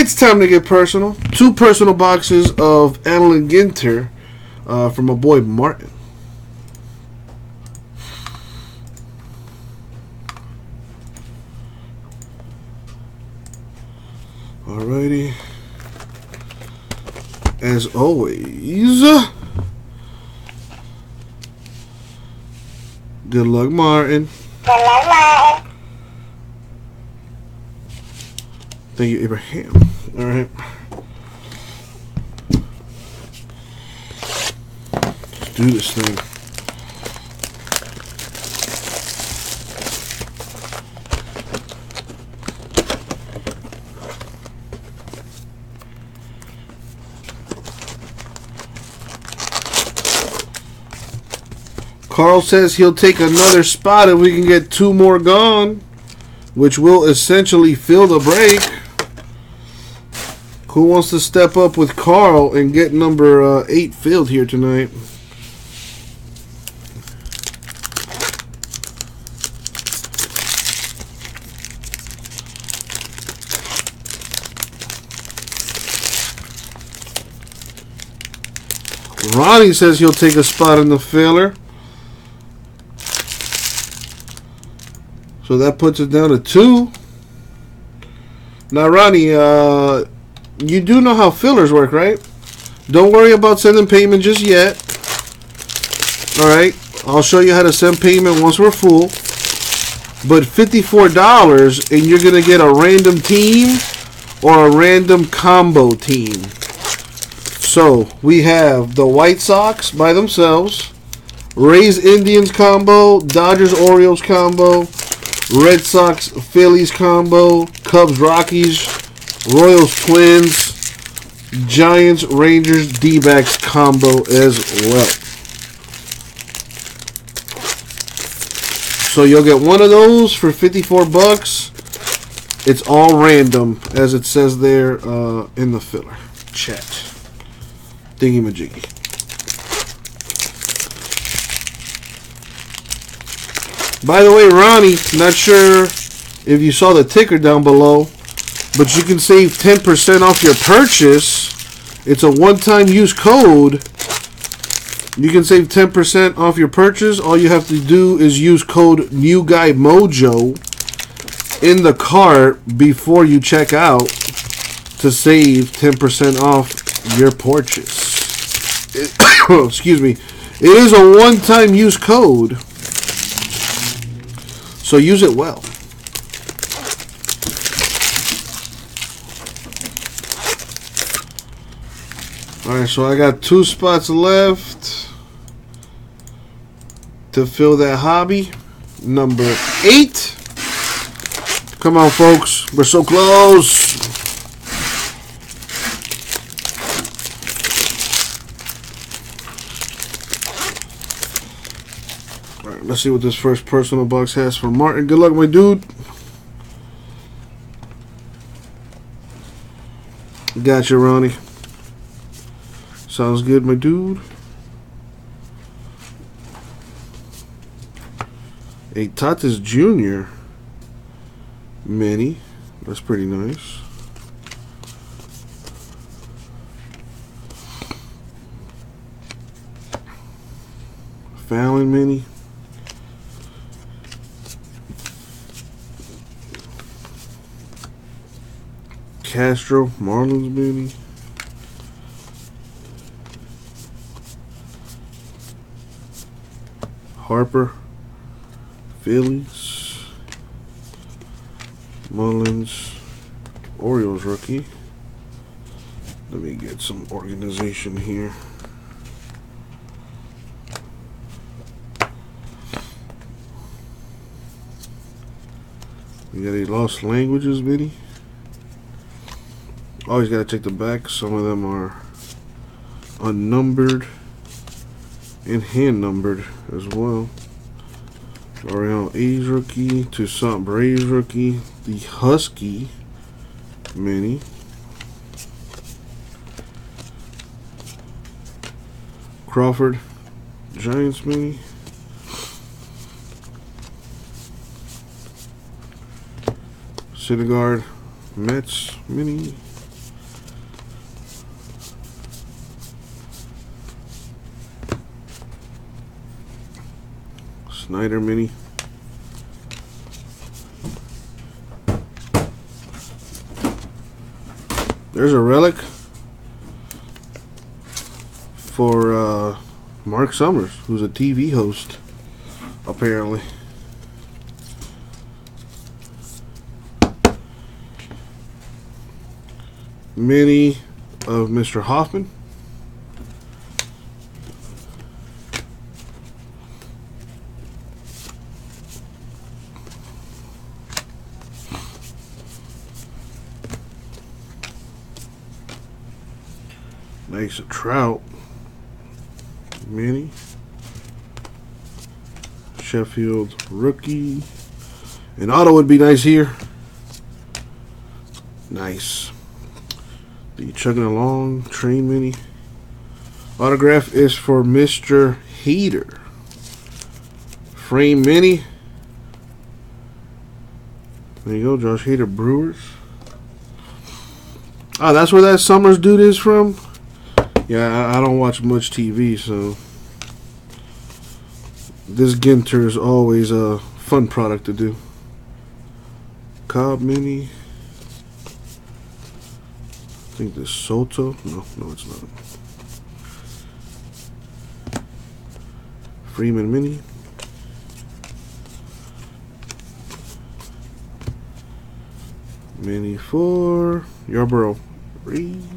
It's time to get personal. Two personal boxes of Alan Ginter from my boy Martin. Alrighty. As always, good luck, Martin. Good luck, Martin. Thank you, Abraham. All right. Let's do this thing. Carl says he'll take another spot if we can get two more gone, which will essentially fill the break. Who wants to step up with Carl and get number 8 filled here tonight? Ronnie says he'll take a spot in the filler. So that puts it down to 2. Now, Ronnie, you do know how fillers work, right? Don't worry about sending payment just yet. All right? I'll show you how to send payment once we're full. But $54, and you're going to get a random team or a random combo team. So we have the White Sox by themselves, Rays Indians combo, Dodgers Orioles combo, Red Sox Phillies combo, Cubs Rockies, Royals Twins, Giants Rangers D-backs combo as well. So you'll get one of those for $54. It's all random, as it says there in the filler chat. Dingy majiggy. By the way, Ronnie, not sure if you saw the ticker down below, but you can save 10% off your purchase. It's a one-time use code. You can save 10% off your purchase. All you have to do is use code NEWGUYMOJO in the cart before you check out to save 10% off your purchase. Excuse me. It is a one-time use code. So use it well. Alright, so I got 2 spots left to fill that hobby. Number 8. Come on, folks. We're so close. Let's see what this first personal box has for Martin. Good luck, my dude. Gotcha, Ronnie. Sounds good, my dude. 8 Tatis Jr. mini. That's pretty nice. Fallon mini. Castro, Marlins mini. Harper, Phillies. Mullins, Orioles rookie. Let me get some organization here. We got a Lost Languages mini. Always got to check the back. Some of them are unnumbered and hand numbered as well. Ariel A's rookie, Toussaint Braves rookie, the Husky mini, Crawford Giants mini, Syndergaard Mets mini. Snyder mini. There's a relic for Mark Summers, who's a TV host, apparently. Mini of Mr. Hoffman. Nice Trout mini, Sheffield rookie. An auto would be nice here. Nice. The chugging along train mini. Autograph is for Mr. Hader. Frame mini. There you go, Josh Hader Brewers. Ah, that's where that Summers dude is from. Yeah, I don't watch much TV, so this Ginter is always a fun product to do. Cobb mini. I think this Soto. No, it's not. Freeman mini. Mini for Yarbrough, Reese.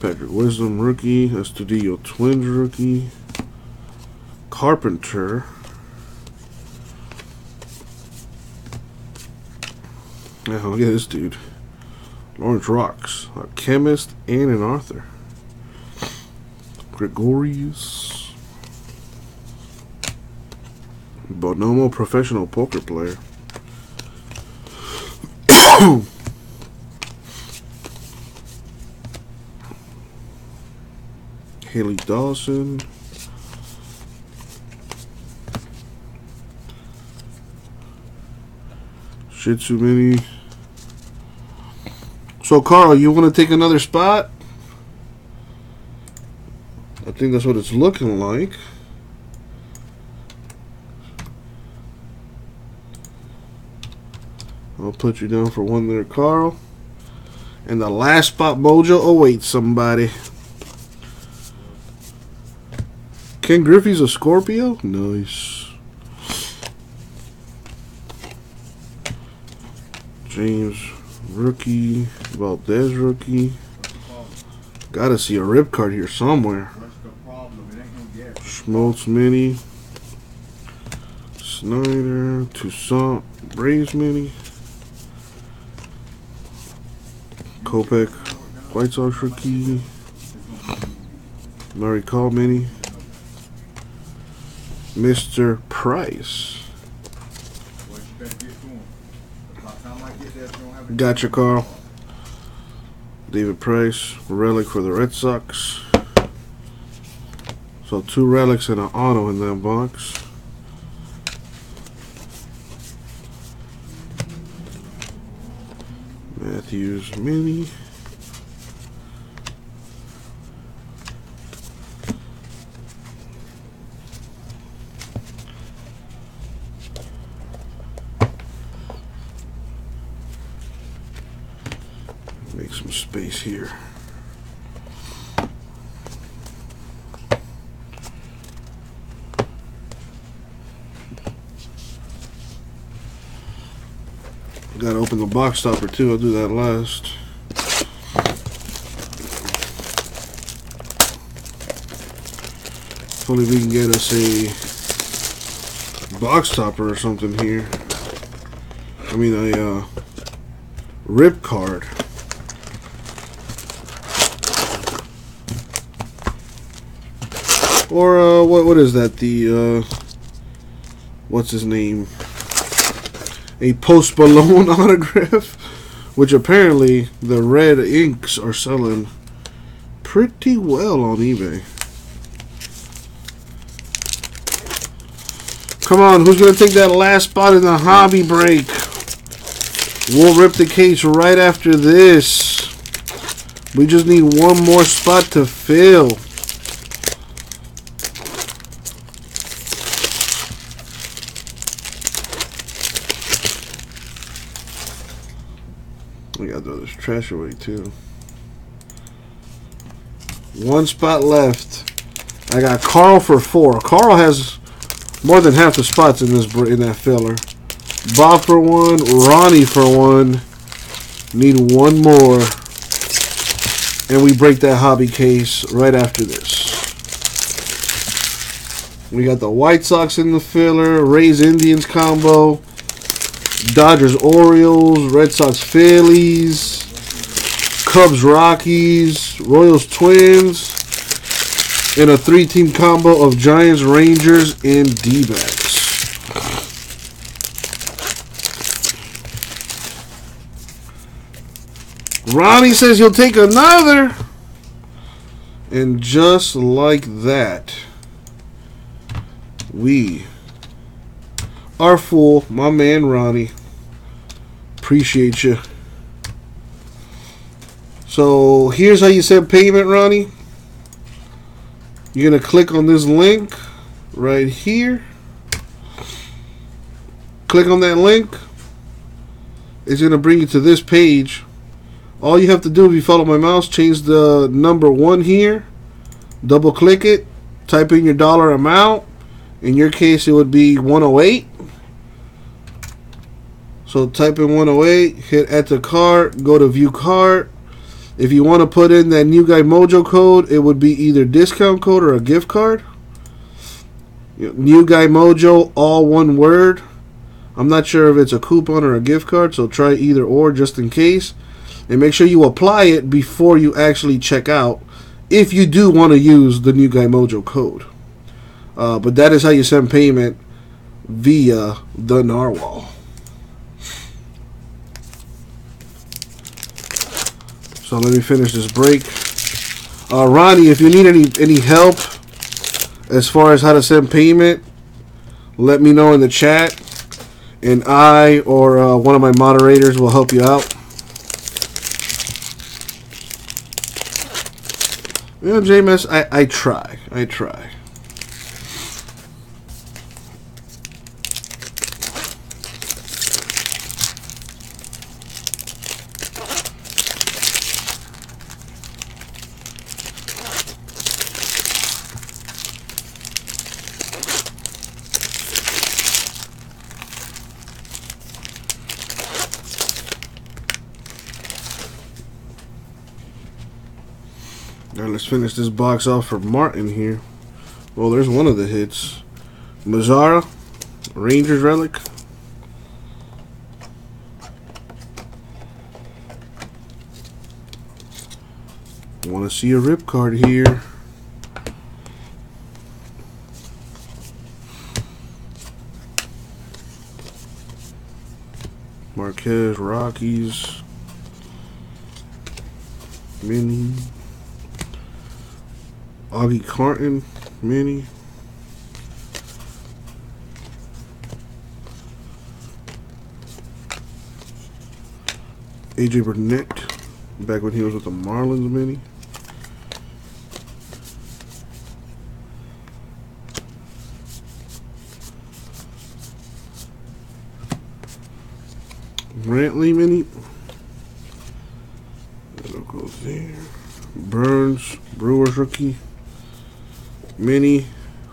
Patrick Wisdom rookie, Astudillo Twins rookie, Carpenter, now look at this dude, Lawrence rocks, a chemist and an author, Gregorius, Bonomo professional poker player. Kaylee Dawson, Shih Tzu mini. So Carl, you want to take another spot? I think that's what it's looking like. I'll put you down for one there, Carl. And the last spot, Mojo, awaits somebody. Ken Griffey's a Scorpio? Nice. James rookie. Valdez rookie. Gotta see a rip card here somewhere. Smoltz mini. Snyder. Toussaint. Braves mini. Kopech. White Sox rookie. Murray Cobb mini. Mr. Price. Gotcha, Carl. David Price, relic for the Red Sox. So two relics and an auto in that box. Matthews mini. Make some space here. Gotta open the box stopper too. I'll do that last. Hopefully we can get us a box stopper or something here. I mean a rip card. Or what is that? The what's his name? A Post Malone autograph, which apparently the red inks are selling pretty well on eBay. Come on, who's gonna take that last spot in the hobby break? We'll rip the case right after this. We just need one more spot to fill. We gotta throw this trash away too. One spot left. I got Carl for 4. Carl has more than half the spots in this that filler. Bob for 1. Ronnie for 1. Need one more. And we break that hobby case right after this. We got the White Sox in the filler, Rays Indians combo, Dodgers Orioles, Red Sox Phillies, Cubs Rockies, Royals Twins, and a 3-team combo of Giants Rangers and D-backs. Ronnie says he'll take another. And just like that, we are full. My man Ronnie, appreciate you. So here's how you send payment, Ronnie. You're gonna click on this link right here. Click on that link. It's gonna bring you to this page. All you have to do, if you follow my mouse, change the number 1 here, double click it, type in your dollar amount. In your case, it would be 108. So type in 108, hit add to cart, go to view cart. If you want to put in that NEWGUYMOJO code, it would be either discount code or a gift card. NEWGUYMOJO, all one word. I'm not sure if it's a coupon or a gift card, so try either or just in case. And make sure you apply it before you actually check out if you do want to use the NEWGUYMOJO code. But that is how you send payment via the Narwhal. So let me finish this break. Ronnie, if you need any help as far as how to send payment, let me know in the chat, and I or one of my moderators will help you out. You know, James, I try. Finish this box off for Martin here. Well, there's one of the hits. Mazara, Rangers relic. Want to see a rip card here. Marquez, Rockies. Mini. Augie Carton, mini. AJ Burnett, back when he was with the Marlins, mini. Brantley, mini. That'll go there. Burns, Brewers rookie. Mini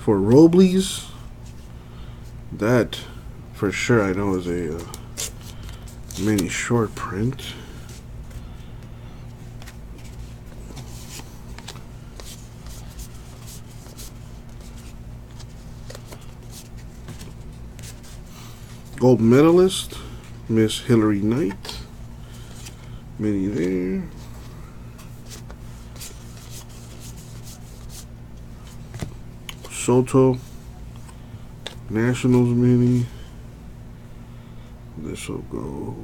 for Robles. That for sure I know is a mini short print. Gold medalist, Miss Hillary Knight. Mini there. Soto, Nationals mini. This will go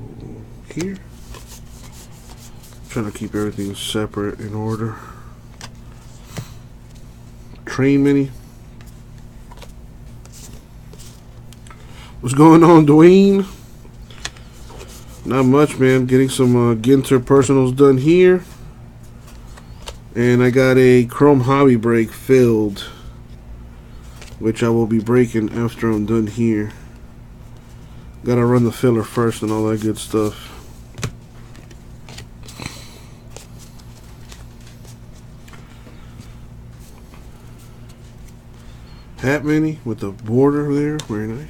here. I'm trying to keep everything separate in order. Train mini. What's going on, Dwayne? Not much, man. Getting some Ginter personals done here. And I got a Chrome Hobby break filled, which I will be breaking after I'm done here. Gotta run the filler first and all that good stuff. That many with the border there. Very nice.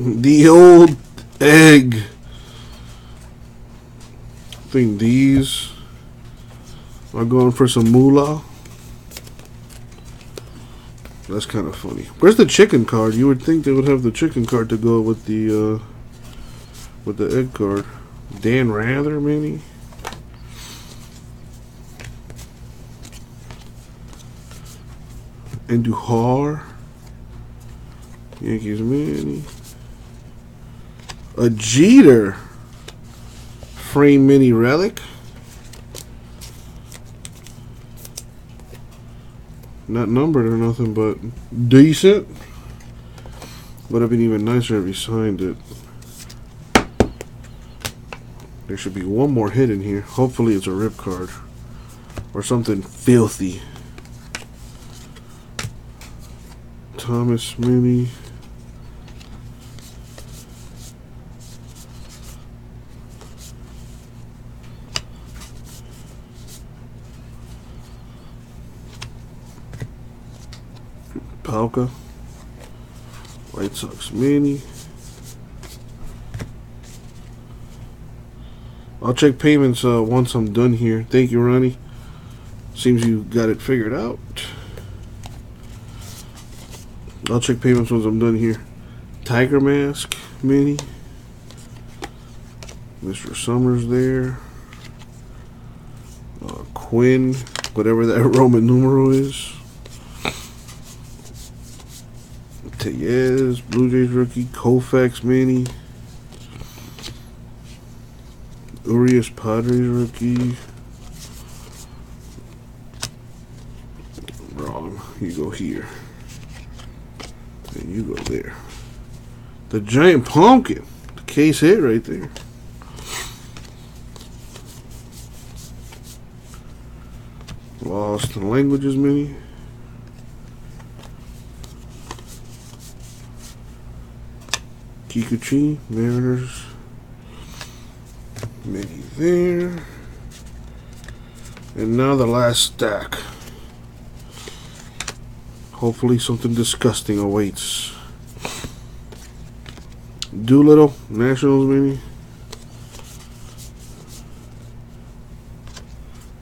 The old egg. I think these are going for some moolah. That's kind of funny. Where's the chicken card? You would think they would have the chicken card to go with the egg card. Dan Rather, maybe? And Duhar. Yankees, mini. A Jeter. Frame mini relic. Not numbered or nothing, but decent. Would have been even nicer if he signed it. There should be one more hit in here. Hopefully it's a rip card. Or something filthy. Thomas mini. Palka. White Sox mini. I'll check payments once I'm done here. Thank you, Ronnie. Seems you got it figured out. I'll check payments once I'm done here. Tiger Mask mini. Mr. Summers there. Quinn, whatever that Roman numeral is. Tellez, Blue Jays rookie. Koufax mini. Urias Padres rookie. Wrong. You go here. And you go there. The giant pumpkin. The case hit right there. Lost in Languages mini. Kikuchi, Mariners. Mini there. And now the last stack. Hopefully something disgusting awaits. Doolittle, Nationals mini.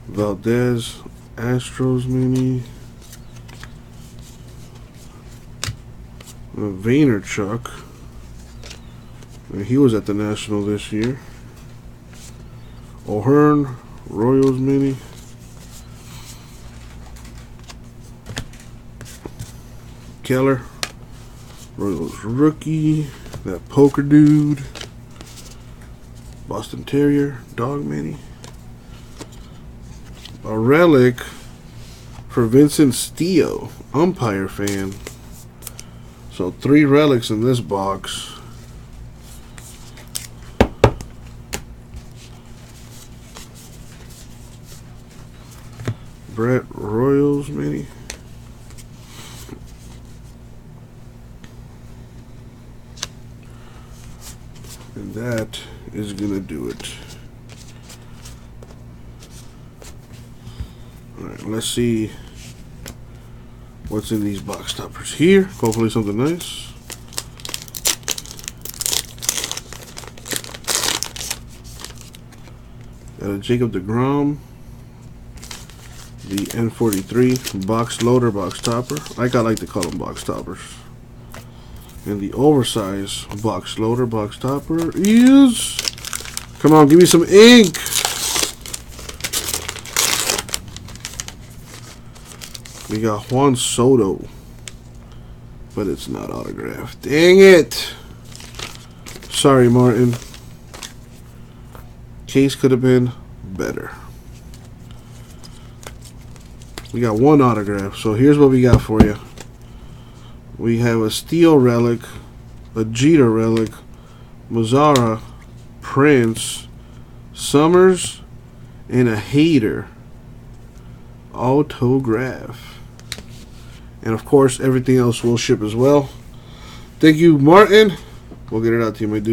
Valdez, Astros mini. Vaynerchuk. He was at the National this year. O'Hearn, Royals mini. Keller, Royals rookie. That poker dude. Boston Terrier, dog mini. A relic for Vincent Steele, umpire fan. So 3 relics in this box. Brett Royals mini. And that is gonna do it. Alright, let's see what's in these box toppers here. Hopefully something nice. Got a Jacob deGrom. The N43 box loader, box topper. I like to call them box toppers. And the oversized box loader, box topper is... Come on, give me some ink! We got Juan Soto. But it's not autographed. Dang it! Sorry, Martin. Case could have been better. We got one autograph, so here's what we got for you. We have a Steele relic, a Jeter relic, Mazara, Prince, Summers, and a Hader autograph. And of course, everything else will ship as well. Thank you, Martin. We'll get it out to you, my dude.